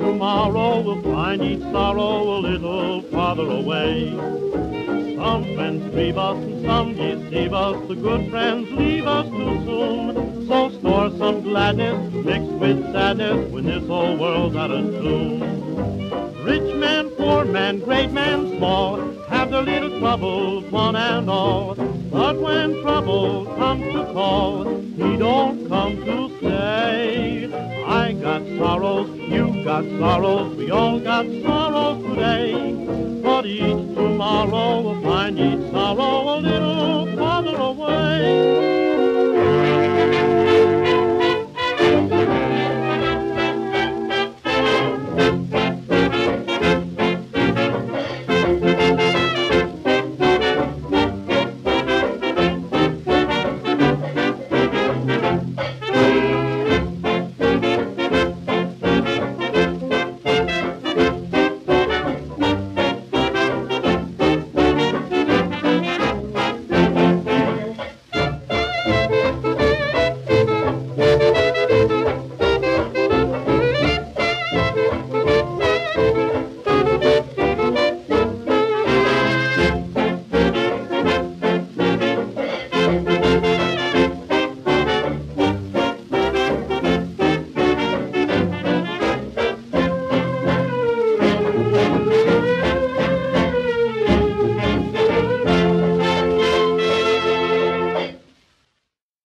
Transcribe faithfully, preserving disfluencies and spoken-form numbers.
Tomorrow will find each sorrow a little farther away.